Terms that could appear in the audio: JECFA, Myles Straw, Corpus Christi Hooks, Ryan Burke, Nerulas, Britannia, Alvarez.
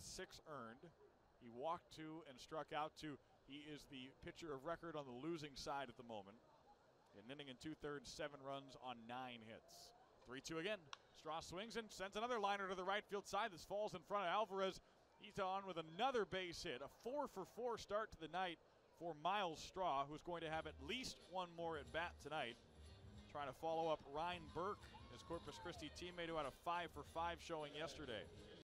with 6 earned. He walked 2 and struck out 2. He is the pitcher of record on the losing side at the moment. An inning and 2/3, 7 runs on 9 hits. 3-2 again. Straw swings and sends another liner to the right field side. This falls in front of Alvarez. He's on with another base hit. A 4-for-4 start to the night for Myles Straw, who's going to have at least 1 more at bat tonight. Trying to follow up Ryan Burke, his Corpus Christi teammate, who had a 5-for-5 showing yesterday.